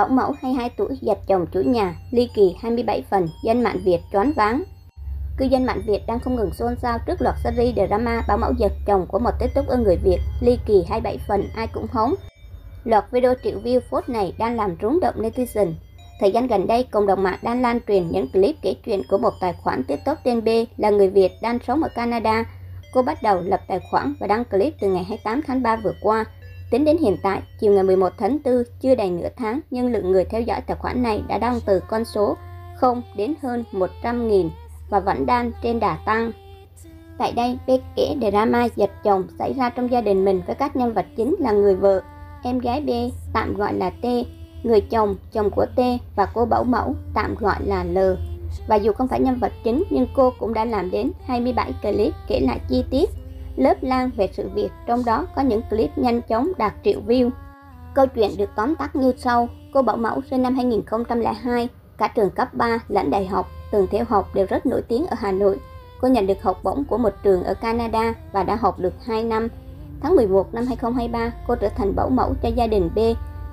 Bảo mẫu 22 tuổi dẹp chồng chủ nhà, ly kỳ 27 phần, dân mạng Việt choáng váng. Cư dân mạng Việt đang không ngừng xôn xao trước loạt series drama bảo mẫu giật chồng của một tiktoker người Việt, ly kỳ 27 phần ai cũng hóng. Loạt video triệu view phốt này đang làm rúng động netizen. Thời gian gần đây, cộng đồng mạng đang lan truyền những clip kể chuyện của một tài khoản tiktok tên B là người Việt đang sống ở Canada. Cô bắt đầu lập tài khoản và đăng clip từ ngày 28 tháng 3 vừa qua. Tính đến hiện tại, chiều ngày 11 tháng 4, chưa đầy nửa tháng, nhưng lượng người theo dõi tài khoản này đã tăng từ con số 0 đến hơn 100.000 và vẫn đang trên đà tăng. Tại đây, B kể drama giật chồng xảy ra trong gia đình mình với các nhân vật chính là người vợ, em gái B tạm gọi là T, người chồng, chồng của T và cô bảo mẫu tạm gọi là L. Và dù không phải nhân vật chính nhưng cô cũng đã làm đến 27 clip kể lại chi tiết, lớp lang về sự việc, trong đó có những clip nhanh chóng đạt triệu view. Câu chuyện được tóm tắt như sau: cô bảo mẫu sinh năm 2002, cả trường cấp 3 lẫn đại học, từng theo học đều rất nổi tiếng ở Hà Nội. Cô nhận được học bổng của một trường ở Canada và đã học được 2 năm. Tháng 11 năm 2023, cô trở thành bảo mẫu cho gia đình B,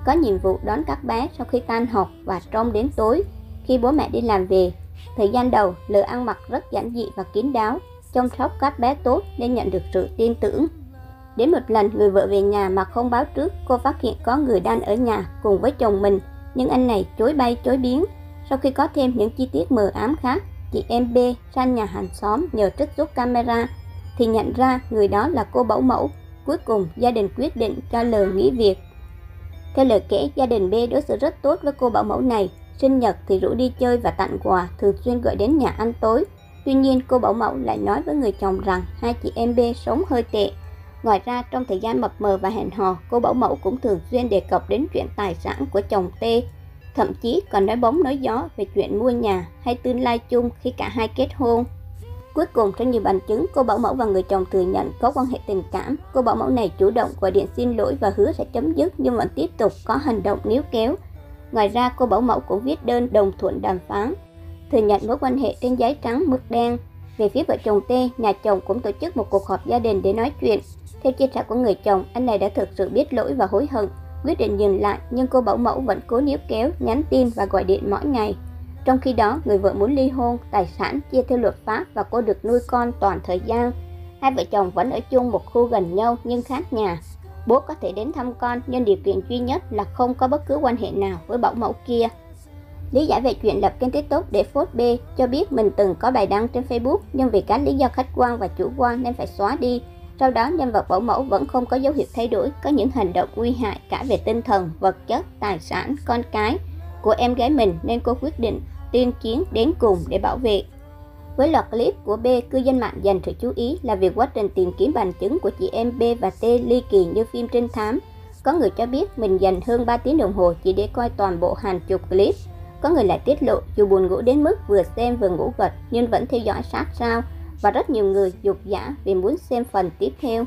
có nhiệm vụ đón các bé sau khi tan học và trông đến tối khi bố mẹ đi làm về. Thời gian đầu, L ăn mặc rất giản dị và kín đáo, trông sóc các bé tốt nên nhận được sự tin tưởng. Đến một lần, người vợ về nhà mà không báo trước, cô phát hiện có người đang ở nhà cùng với chồng mình, nhưng anh này chối bay chối biến. Sau khi có thêm những chi tiết mờ ám khác, chị em B sang nhà hàng xóm nhờ trích xuất camera thì nhận ra người đó là cô bảo mẫu. Cuối cùng, gia đình quyết định cho L nghỉ việc. Theo lời kể, gia đình B đối xử rất tốt với cô bảo mẫu này. Sinh nhật thì rủ đi chơi và tặng quà, thường xuyên gọi đến nhà ăn tối. Tuy nhiên, cô bảo mẫu lại nói với người chồng rằng hai chị em B sống hơi tệ. Ngoài ra, trong thời gian mập mờ và hẹn hò, cô bảo mẫu cũng thường xuyên đề cập đến chuyện tài sản của chồng T. Thậm chí còn nói bóng nói gió về chuyện mua nhà hay tương lai chung khi cả hai kết hôn. Cuối cùng, theo nhiều bằng chứng, cô bảo mẫu và người chồng thừa nhận có quan hệ tình cảm. Cô bảo mẫu này chủ động gọi điện xin lỗi và hứa sẽ chấm dứt, nhưng vẫn tiếp tục có hành động níu kéo. Ngoài ra, cô bảo mẫu cũng viết đơn đồng thuận đàm phán, thừa nhận mối quan hệ trên giấy trắng mực đen. Về phía vợ chồng T, nhà chồng cũng tổ chức một cuộc họp gia đình để nói chuyện. Theo chia sẻ của người chồng, anh này đã thực sự biết lỗi và hối hận, quyết định dừng lại, nhưng cô bảo mẫu vẫn cố níu kéo, nhắn tin và gọi điện mỗi ngày. Trong khi đó, người vợ muốn ly hôn, tài sản chia theo luật pháp và cô được nuôi con toàn thời gian. Hai vợ chồng vẫn ở chung một khu gần nhau nhưng khác nhà. Bố có thể đến thăm con nhưng điều kiện duy nhất là không có bất cứ quan hệ nào với bảo mẫu kia. Lý giải về chuyện lập kênh TikTok để phốt B cho biết mình từng có bài đăng trên Facebook nhưng vì các lý do khách quan và chủ quan nên phải xóa đi. Sau đó, nhân vật bảo mẫu vẫn không có dấu hiệu thay đổi, có những hành động nguy hại cả về tinh thần, vật chất, tài sản, con cái của em gái mình nên cô quyết định tuyên chiến đến cùng để bảo vệ. Với loạt clip của B, cư dân mạng dành sự chú ý là việc quá trình tìm kiếm bằng chứng của chị em B và T ly kỳ như phim trinh thám. Có người cho biết mình dành hơn 3 tiếng đồng hồ chỉ để coi toàn bộ hàng chục clip. Có người lại tiết lộ dù buồn ngủ đến mức vừa xem vừa ngủ gật nhưng vẫn theo dõi sát sao, và rất nhiều người dục dã vì muốn xem phần tiếp theo.